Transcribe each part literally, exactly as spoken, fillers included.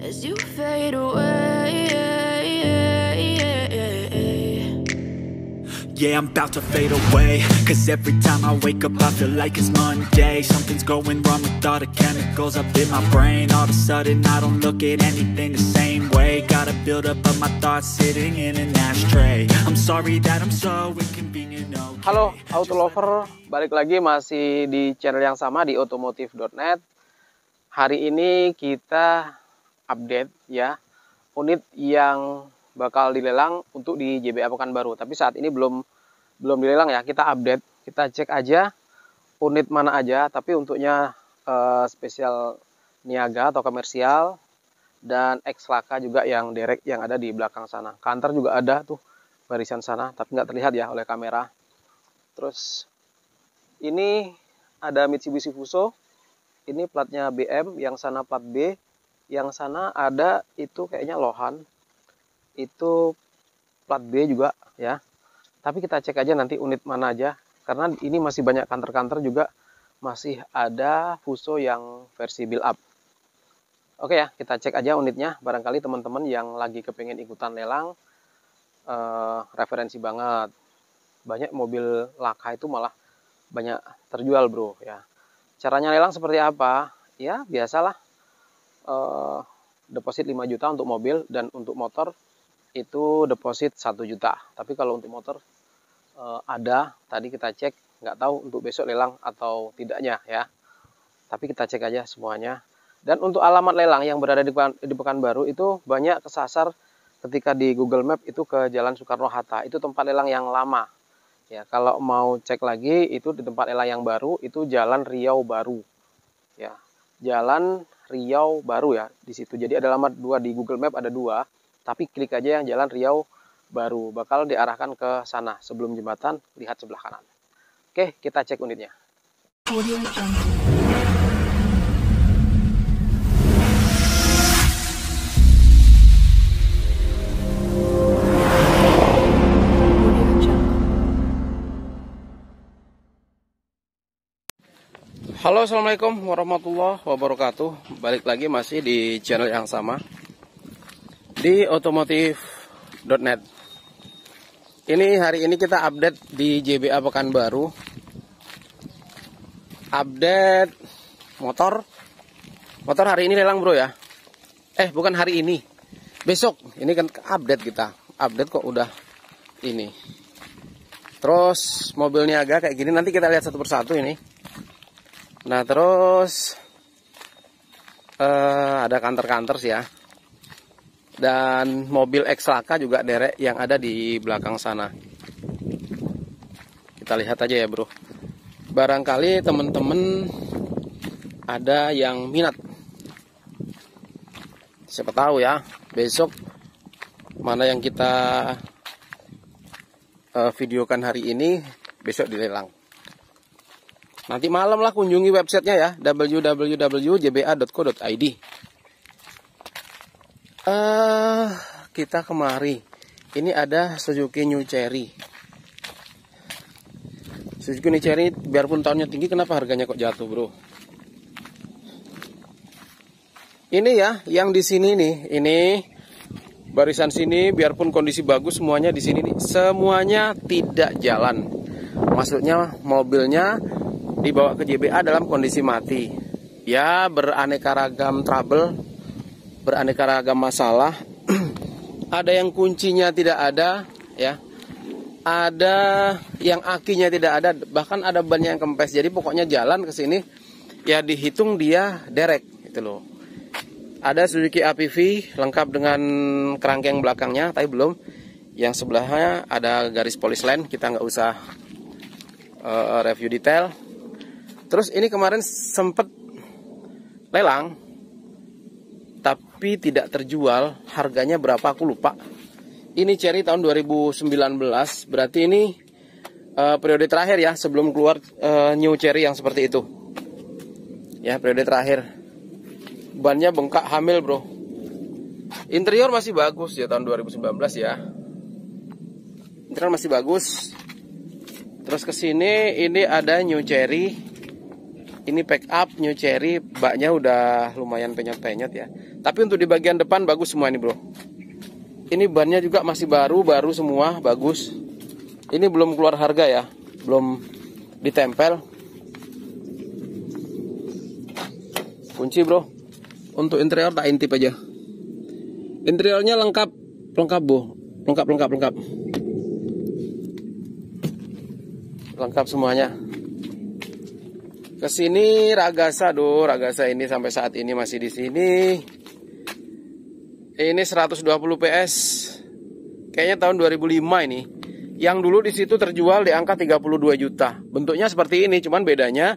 as you fade away. Yeah, I'm about to fade away, cause every time I wake up I feel like it's Monday. Something's going wrong with all the chemicals up in my brain. All of a sudden I don't look at anything the same way. Gotta build up of my thoughts sitting in an ashtray. I'm sorry that I'm so inconvenient, okay. Halo Auto Lover, balik lagi masih di channel yang sama di otomotif titik net. Hari ini kita update ya unit yang bakal dilelang untuk di J B A Pekanbaru, tapi saat ini belum belum dilelang ya. Kita update, kita cek aja unit mana aja, tapi untuknya eh, spesial niaga atau komersial dan X Laka juga yang derek yang ada di belakang sana. Canter juga ada tuh barisan sana, tapi nggak terlihat ya oleh kamera. Terus ini ada Mitsubishi Fuso, ini platnya B M, yang sana plat B, yang sana ada itu kayaknya Lohan. Itu plat B juga ya, tapi kita cek aja nanti unit mana aja, karena ini masih banyak kantor-kantor juga, masih ada Fuso yang versi build up. Oke ya, kita cek aja unitnya, barangkali teman-teman yang lagi kepengen ikutan lelang eh, referensi banget. Banyak mobil Laka itu malah banyak terjual bro ya. Caranya lelang seperti apa ya, biasalah eh, deposit lima juta untuk mobil, dan untuk motor itu deposit satu juta. Tapi kalau untuk motor e, ada, tadi kita cek, nggak tahu untuk besok lelang atau tidaknya ya. Tapi kita cek aja semuanya. Dan untuk alamat lelang yang berada di, di Pekanbaru itu banyak kesasar ketika di Google Map itu ke Jalan Soekarno-Hatta. Itu tempat lelang yang lama. Ya, kalau mau cek lagi itu di tempat lelang yang baru itu Jalan Riau Baru. Ya, Jalan Riau Baru ya di situ. Jadi ada alamat dua di Google Map, ada dua. Tapi klik aja yang Jalan Riau Baru, bakal diarahkan ke sana. Sebelum jembatan, lihat sebelah kanan. Oke, kita cek unitnya. Halo, assalamualaikum warahmatullahi wabarakatuh. Balik lagi masih di channel yang sama di otomotif titik net. Ini hari ini kita update di J B A Pekanbaru, update motor. Motor hari ini lelang bro ya. Eh bukan hari ini, besok. Ini kan update kita, update kok udah ini. Terus mobil niaga kayak gini nanti kita lihat satu persatu ini. Nah terus eh, ada kantor-kantor sih ya. Dan mobil X Laka juga derek yang ada di belakang sana. Kita lihat aja ya bro. Barangkali temen-temen ada yang minat. Siapa tahu ya besok mana yang kita uh, videokan hari ini besok dilelang. Nanti malam lah kunjungi websitenya ya, w w w titik j b a titik co titik i d. Uh, kita kemari. Ini ada Suzuki New Carry. Suzuki New Carry biarpun tahunnya tinggi, kenapa harganya kok jatuh bro? Ini ya, yang di sini nih, ini barisan sini biarpun kondisi bagus semuanya di sini nih, semuanya tidak jalan. Maksudnya mobilnya dibawa ke J B A dalam kondisi mati. Ya beraneka ragam trouble, beraneka ragam masalah. Ada yang kuncinya tidak ada ya, ada yang akinya tidak ada, bahkan ada bannya yang kempes. Jadi pokoknya jalan ke sini ya dihitung dia derek gitu loh. Ada Suzuki A P V lengkap dengan kerangkeng belakangnya, tapi belum yang sebelahnya ada garis polis lain, kita nggak usah uh, review detail. Terus ini kemarin sempet lelang tapi tidak terjual, harganya berapa aku lupa. Ini Chery tahun dua ribu sembilan belas, berarti ini uh, periode terakhir ya sebelum keluar uh, new Chery yang seperti itu. Ya, periode terakhir. Bannya bengkak hamil, bro. Interior masih bagus ya tahun dua ribu sembilan belas ya. Interior masih bagus. Terus ke sini ini ada new Chery. Ini pack up new Chery, baknya udah lumayan penyot-penyot ya. Tapi untuk di bagian depan bagus semua ini, bro. Ini bannya juga masih baru-baru semua, bagus. Ini belum keluar harga ya, belum ditempel. Kunci, bro. Untuk interior tak intip aja. Interiornya lengkap, lengkap, bro. Lengkap, lengkap, lengkap. Lengkap semuanya. Kesini Ragasa, do. Ragasa ini sampai saat ini masih di sini. Ini seratus dua puluh PS. Kayaknya tahun dua ribu lima ini. Yang dulu di situ terjual di angka tiga puluh dua juta. Bentuknya seperti ini, cuman bedanya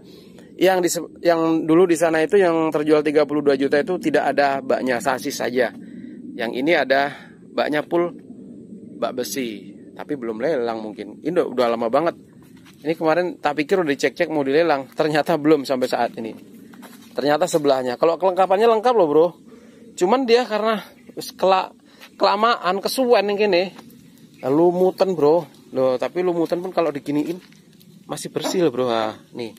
yang di, yang dulu di sana itu yang terjual tiga puluh dua juta itu tidak ada baknya, sasis saja. Yang ini ada baknya full, bak besi. Tapi belum lelang mungkin. Ini udah, udah lama banget. Ini kemarin tak pikir udah dicek-cek mau dilelang, ternyata belum sampai saat ini. Ternyata sebelahnya. Kalau kelengkapannya lengkap loh, bro. Cuman dia karena Kela, kelamaan kesuwen yang gini, lumutan bro. Loh, tapi lumutan pun kalau diginiin masih bersih bro. Nah, nih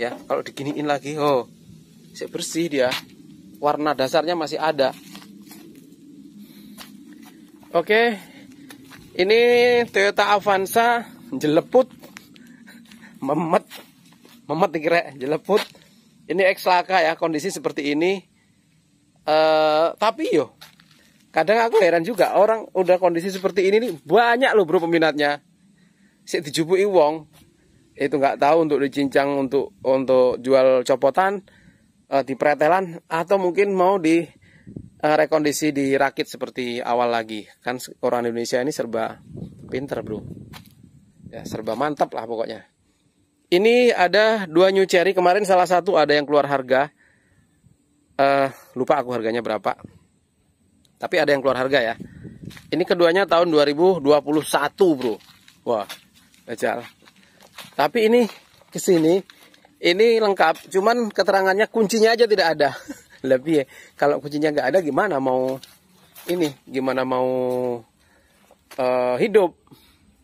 ya, kalau diginiin lagi, oh, masih bersih dia. Warna dasarnya masih ada. Oke, ini Toyota Avanza jeleput, memet, memet dikira jeleput. Ini ex-laka ya, kondisi seperti ini. Uh, tapi yo. Kadang aku heran juga, orang udah kondisi seperti ini nih banyak loh bro peminatnya. Sik dijupuki wong. Itu nggak tahu untuk dicincang untuk untuk jual copotan, e, di pretelan, atau mungkin mau di e, rekondisi dirakit seperti awal lagi. Kan orang Indonesia ini serba pinter bro. Ya, serba mantap lah pokoknya. Ini ada dua new Chery, kemarin salah satu ada yang keluar harga. E, lupa aku harganya berapa. Tapi ada yang keluar harga ya. Ini keduanya tahun dua ribu dua puluh satu bro. Wah, ajar. Tapi ini kesini, ini lengkap. Cuman keterangannya kuncinya aja tidak ada. Lebih ya. Kalau kuncinya nggak ada gimana mau ini? Gimana mau uh, hidup?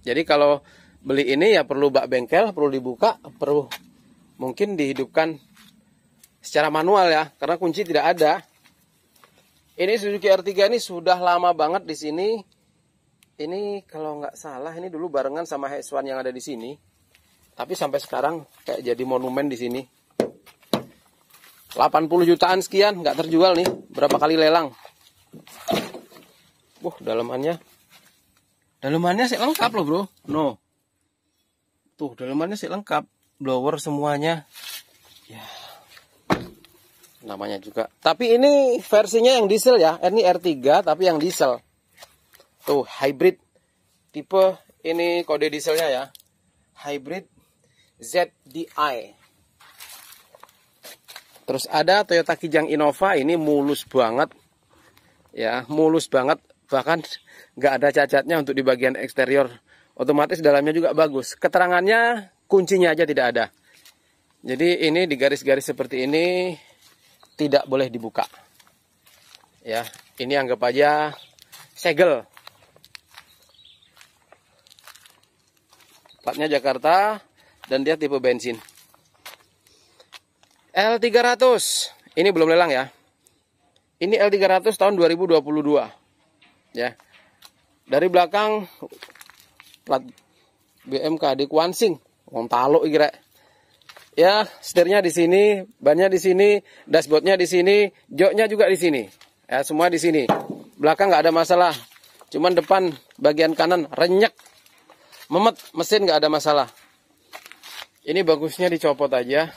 Jadi kalau beli ini ya perlu bak bengkel, perlu dibuka, perlu mungkin dihidupkan secara manual ya. Karena kunci tidak ada. Ini Suzuki R tiga ini sudah lama banget di sini. Ini kalau nggak salah ini dulu barengan sama H S satu yang ada di sini. Tapi sampai sekarang kayak jadi monumen di sini. delapan puluh jutaan sekian nggak terjual nih. Berapa kali lelang? Wah, dalemannya. Dalemannya sih lengkap loh, bro. No. Tuh, dalemannya sih lengkap. Blower semuanya. Ya. Yeah. Namanya juga. Tapi ini versinya yang diesel ya. Ini R tiga tapi yang diesel. Tuh, hybrid. Tipe ini kode dieselnya ya. Hybrid Z D I. Terus ada Toyota Kijang Innova, ini mulus banget. Ya, mulus banget, bahkan nggak ada cacatnya untuk di bagian eksterior. Otomatis dalamnya juga bagus. Keterangannya, kuncinya aja tidak ada. Jadi ini di garis-garis seperti ini tidak boleh dibuka ya, ini anggap aja segel. Platnya Jakarta dan dia tipe bensin. L tiga ratus ini belum lelang ya, ini L tiga ratus tahun dua ribu dua puluh dua ya. Dari belakang plat B M K D Kuansing Montalo kira. Ya, setirnya di sini, bannya di sini, dashboardnya di sini, joknya juga di sini. Ya, semua di sini. Belakang nggak ada masalah. Cuman depan bagian kanan renyek, memet, mesin nggak ada masalah. Ini bagusnya dicopot aja.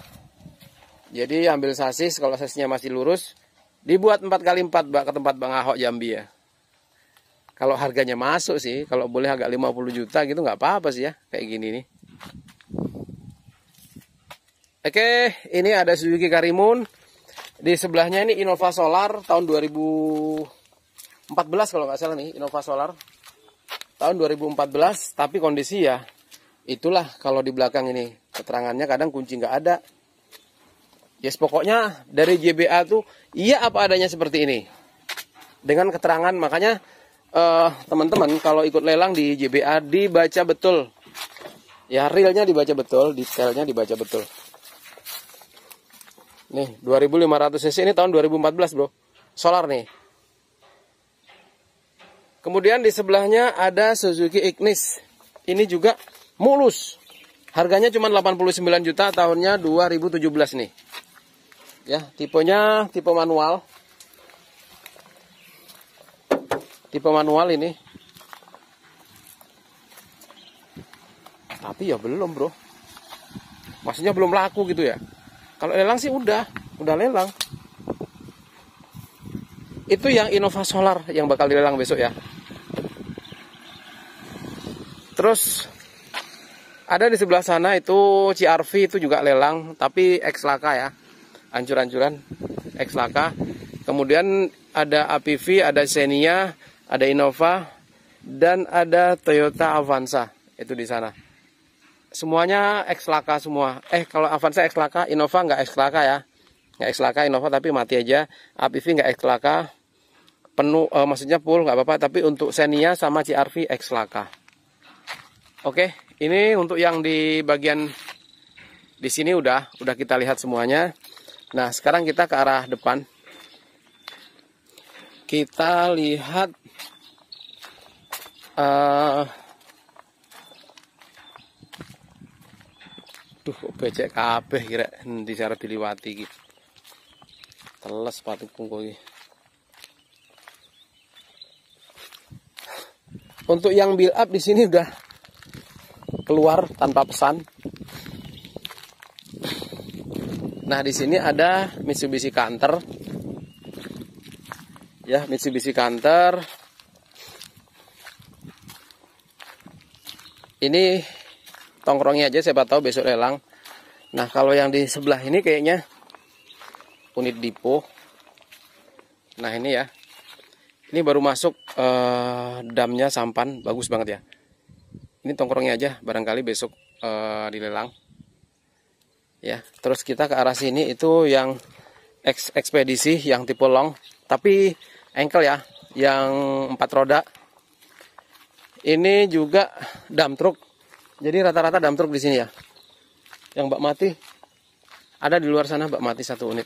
Jadi ambil sasis, kalau sasisnya masih lurus, dibuat empat kali empat bak ke tempat Bang Ahok Jambi ya. Kalau harganya masuk sih, kalau boleh agak lima puluh juta gitu nggak apa-apa sih ya, kayak gini nih. Oke, ini ada Suzuki Karimun. Di sebelahnya ini Innova Solar tahun dua ribu empat belas kalau nggak salah nih, Innova Solar. tahun dua ribu empat belas, tapi kondisi ya itulah kalau di belakang ini. Keterangannya kadang kunci nggak ada. Yes, pokoknya dari J B A tuh iya apa adanya seperti ini. Dengan keterangan, makanya teman-teman eh, kalau ikut lelang di J B A dibaca betul. Ya, realnya dibaca betul, detailnya dibaca betul. Nih, dua ribu lima ratus cc ini tahun dua ribu empat belas, bro. Solar nih. Kemudian di sebelahnya ada Suzuki Ignis. Ini juga mulus. Harganya cuma delapan puluh sembilan juta, tahunnya dua ribu tujuh belas nih. Ya, tipenya tipe manual. Tipe manual ini. Tapi ya belum, bro. Maksudnya belum laku gitu ya. Kalau lelang sih udah, udah lelang. Itu yang Innova Solar yang bakal dilelang besok ya. Terus ada di sebelah sana itu C R V, itu juga lelang, tapi X laka ya, hancur-hancuran X laka. Kemudian ada A P V, ada Xenia, ada Innova, dan ada Toyota Avanza itu di sana. Semuanya X laka semua. Eh kalau Avanza X laka, Innova nggak X laka ya. Nggak X-laka Innova, tapi mati aja. A P V nggak X-laka, penuh, eh, maksudnya full nggak apa-apa. Tapi untuk Xenia sama C R V X-laka. Oke, ini untuk yang di bagian di sini udah, udah kita lihat semuanya. Nah, sekarang kita ke arah depan. Kita lihat uh, duh, becek kabeh kira di cara diliwati gitu. Teles sepatu punggung. Untuk yang build up di sini udah keluar tanpa pesan. Nah, di sini ada Mitsubishi Canter. Ya, Mitsubishi Canter. Ini tongkrongnya aja, siapa tahu besok lelang. Nah, kalau yang di sebelah ini kayaknya unit dipo. Nah ini ya, ini baru masuk eh, damnya sampan, bagus banget ya. Ini tongkrongnya aja, barangkali besok eh, dilelang. Ya, terus kita ke arah sini itu yang eks ekspedisi, yang tipe long, tapi engkel ya, yang empat roda. Ini juga dam truk, jadi rata-rata dam truk di sini ya. Yang bak mati ada di luar sana, bak mati satu unit.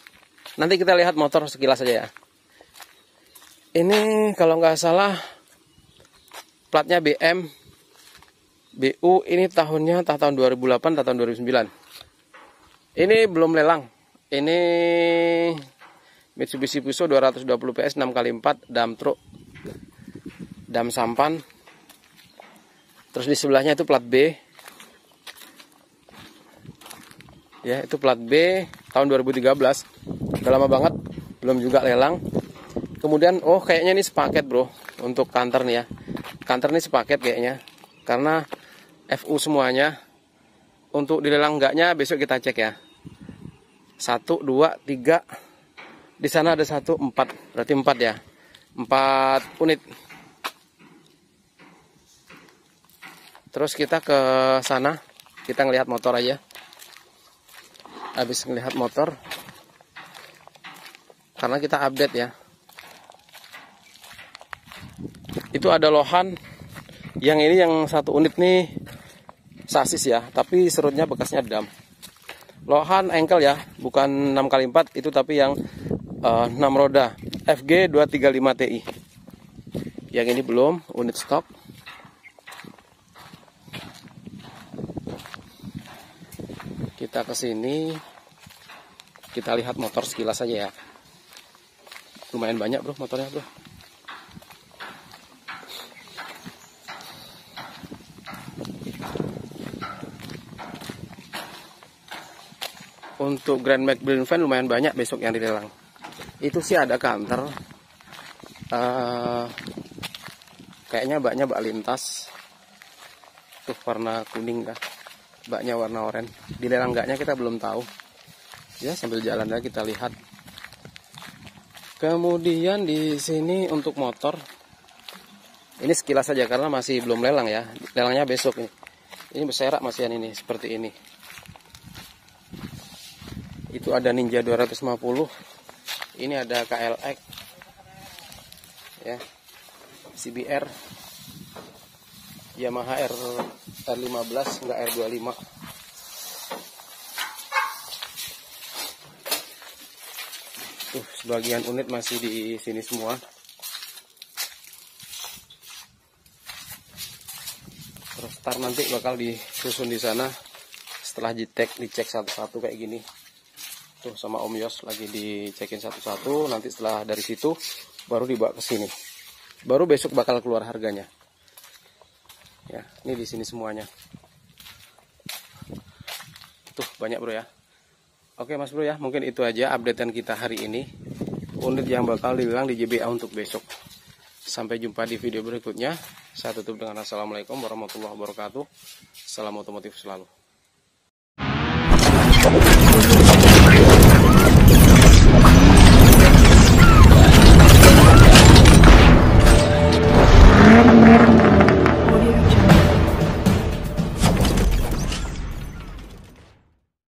Nanti kita lihat motor sekilas aja ya. Ini kalau nggak salah platnya B M B U, ini tahunnya entah tahun dua ribu delapan atau tahun dua ribu sembilan. Ini belum lelang. Ini Mitsubishi Fuso dua ratus dua puluh PS enam kali empat, dam truk, dam sampan. Terus di sebelahnya itu plat B. Ya, itu plat B tahun dua ribu tiga belas. Udah lama banget, belum juga lelang. Kemudian, oh kayaknya ini sepaket bro, untuk Canter nih ya. Canter ini sepaket kayaknya, karena F U semuanya. Untuk dilelang enggaknya besok kita cek ya. Satu, dua, tiga. Di sana ada satu, empat. Berarti empat ya, empat unit. Terus kita ke sana, kita ngelihat motor aja. Habis ngelihat motor, karena kita update ya. Itu ada lohan. Yang ini yang satu unit nih sasis ya, tapi serutnya bekasnya dam. Lohan engkel ya, bukan enam kali empat itu, tapi yang uh, enam roda F G dua tiga lima T I. Yang ini belum, unit stok. Kita ke sini, kita lihat motor sekilas aja ya. Lumayan banyak bro motornya bro. Untuk Grand Max Fan lumayan banyak besok yang dilelang. Itu sih ada Canter. Uh, kayaknya baknya bak lintas. Tuh warna kuning kah? Baknya warna oranye. Dilelang enggaknya kita belum tahu. Ya sambil jalan aja kita lihat. Kemudian di sini untuk motor Ini sekilas saja karena masih belum lelang ya. Lelangnya besok nih. Ini berserak masihan ini seperti ini. Itu ada Ninja dua ratus lima puluh. Ini ada K L X. Ya. C B R. Yamaha R lima belas enggak R dua puluh lima. Tuh, sebagian unit masih di sini semua. Ntar nanti bakal disusun di sana setelah dicek dicek satu-satu kayak gini tuh sama Om Yos, lagi dicekin satu-satu. Nanti setelah dari situ baru dibawa ke sini, baru besok bakal keluar harganya ya. Ini di sini semuanya tuh banyak bro ya. Oke mas bro ya, mungkin itu aja updatean kita hari ini, unit yang bakal dibilang di J B A untuk besok. Sampai jumpa di video berikutnya. Saya tutup dengan Assalamualaikum warahmatullahi wabarakatuh. Salam otomotif selalu.